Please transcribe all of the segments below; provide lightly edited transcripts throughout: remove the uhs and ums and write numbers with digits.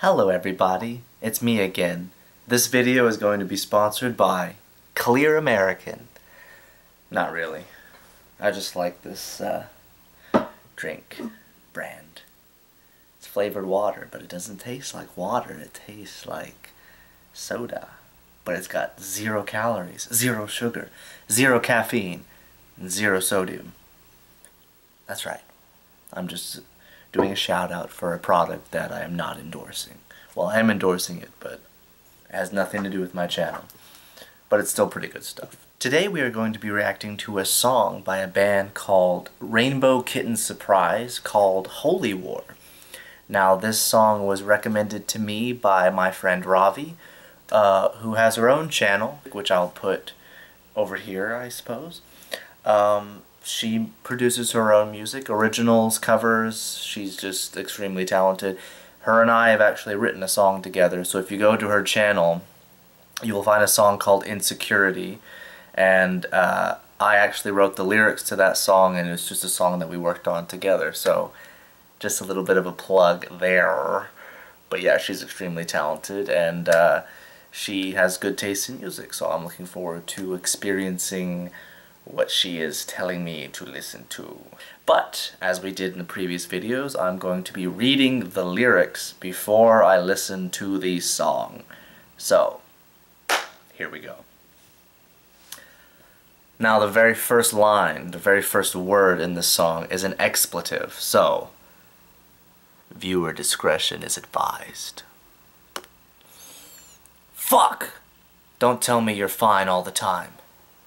Hello everybody, it's me again. This video is going to be sponsored by Clear American. Not really. I just like this drink brand. It's flavored water, but it doesn't taste like water. It tastes like soda. But it's got 0 calories, 0 sugar, 0 caffeine, and 0 sodium. That's right. I'm just doing a shout out for a product that I am not endorsing. Well, I am endorsing it, but it has nothing to do with my channel. But it's still pretty good stuff. Today we are going to be reacting to a song by a band called Rainbow Kitten Surprise called Holy War. Now this song was recommended to me by my friend Ravi, who has her own channel, which I'll put over here, I suppose. She produces her own music, originals, covers. She's just extremely talented. Her and I have actually written a song together, so if you go to her channel, you will find a song called Insecurity, and I actually wrote the lyrics to that song, and it's just a song that we worked on together, so just a little bit of a plug there. But yeah, she's extremely talented, and she has good taste in music, so I'm looking forward to experiencing what she is telling me to listen to. But, as we did in the previous videos, I'm going to be reading the lyrics before I listen to the song. So, here we go. Now the very first line, the very first word in this song is an expletive, so viewer discretion is advised. Fuck! Don't tell me you're fine all the time.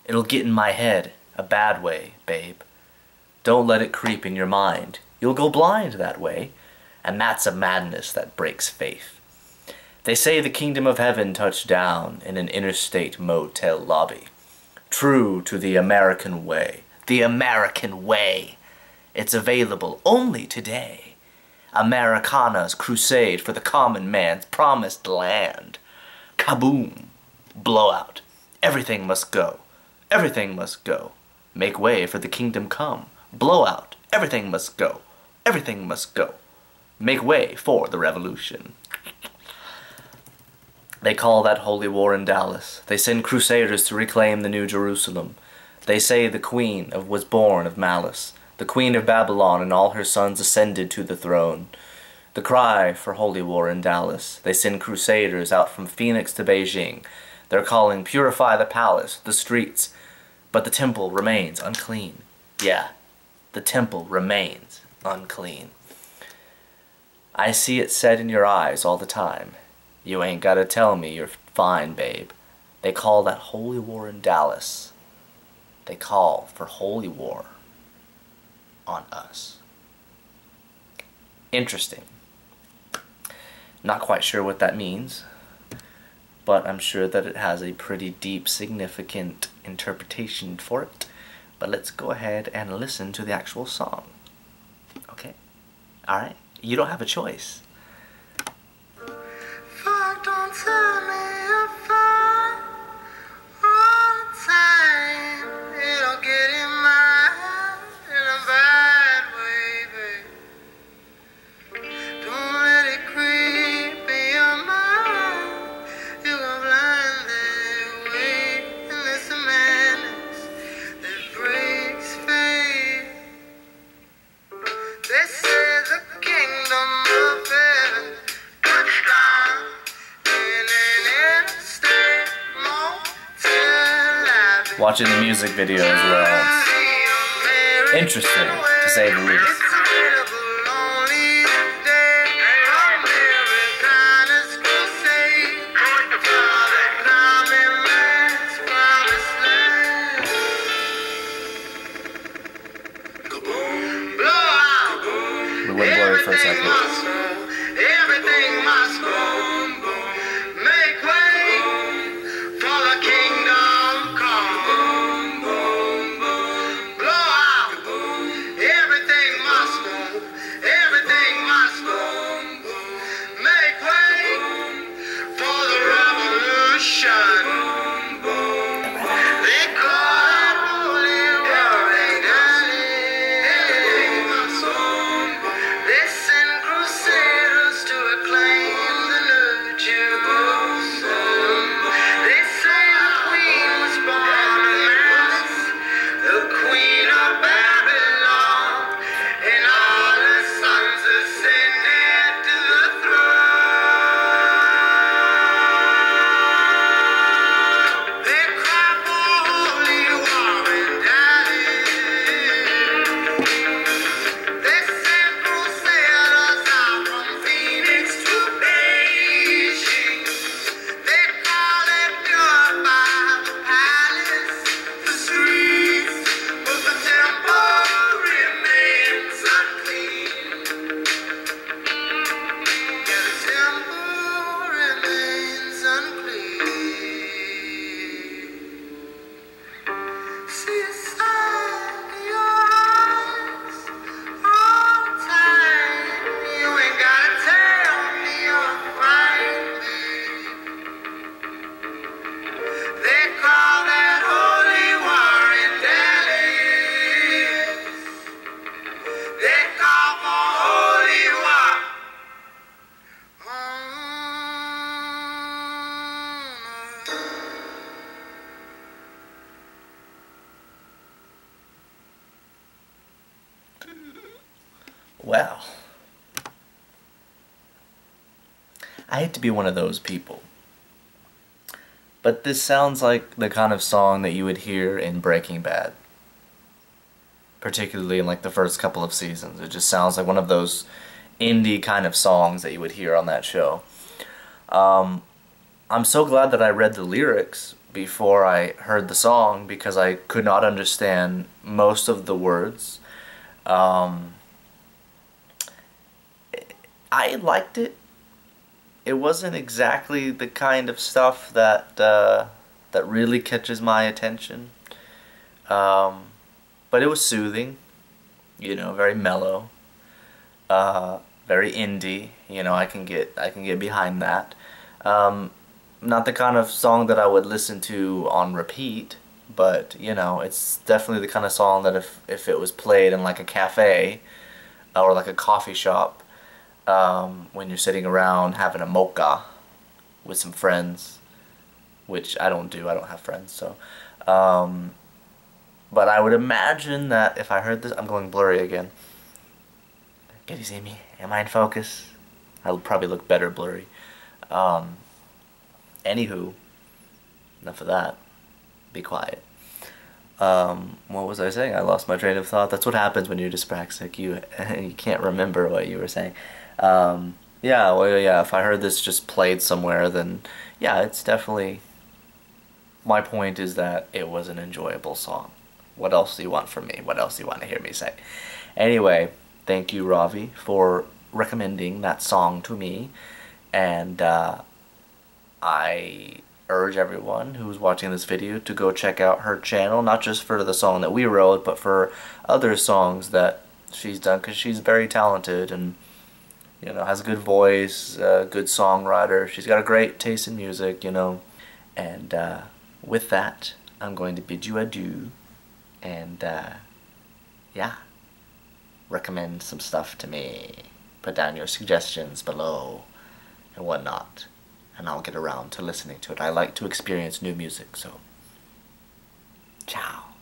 It'll get in my head, a bad way, babe. Don't let it creep in your mind. You'll go blind that way. And that's a madness that breaks faith. They say the kingdom of heaven touched down in an interstate motel lobby. True to the American way. The American way. It's available only today. Americana's crusade for the common man's promised land. Kaboom. Blowout. Everything must go. Everything must go. Make way for the kingdom come. Blowout. Everything must go. Everything must go. Make way for the revolution. They call that holy war in Dallas. They send crusaders to reclaim the new Jerusalem. They say the queen was born of malice. The queen of Babylon and all her sons ascended to the throne. The cry for holy war in Dallas. They send crusaders out from Phoenix to Beijing. They're calling, purify the palace, the streets. But the temple remains unclean. Yeah, the temple remains unclean. I see it set in your eyes all the time. You ain't gotta tell me you're fine, babe. They call that holy war in Dallas. They call for holy war on us. Interesting. Not quite sure what that means, but I'm sure that it has a pretty deep, significant interpretation for it. But let's go ahead and listen to the actual song. Okay? Alright? You don't have a choice. Watching the music video as well. Interesting, to say the least. A little blurry for a second. Crusaders to a well. I hate to be one of those people, but this sounds like the kind of song that you would hear in Breaking Bad. Particularly in like the first couple of seasons. It just sounds like one of those indie kind of songs that you would hear on that show. I'm so glad that I read the lyrics before I heard the song, because I could not understand most of the words. I liked it. It wasn't exactly the kind of stuff that that really catches my attention, but it was soothing, you know, very mellow, very indie. You know, I can get behind that. Not the kind of song that I would listen to on repeat, but you know, it's definitely the kind of song that if it was played in like a cafe or like a coffee shop. When you're sitting around having a mocha with some friends, which I don't do, I don't have friends, so, but I would imagine that if I heard this, I'm going blurry again, can you see me, am I in focus? I'll probably look better blurry, anywho, enough of that, be quiet. What was I saying? I lost my train of thought. That's what happens when you're dyspraxic. You can't remember what you were saying. Yeah, if I heard this just played somewhere, then yeah, it's definitely... My point is that it was an enjoyable song. What else do you want from me? What else do you want to hear me say? Anyway, thank you, Ravi, for recommending that song to me. And I urge everyone who's watching this video to go check out her channel, not just for the song that we wrote, but for other songs that she's done, because she's very talented and, you know, has a good voice, good songwriter. She's got a great taste in music, you know. And with that, I'm going to bid you adieu and, yeah, recommend some stuff to me. Put down your suggestions below and whatnot, and I'll get around to listening to it. I like to experience new music, so ciao.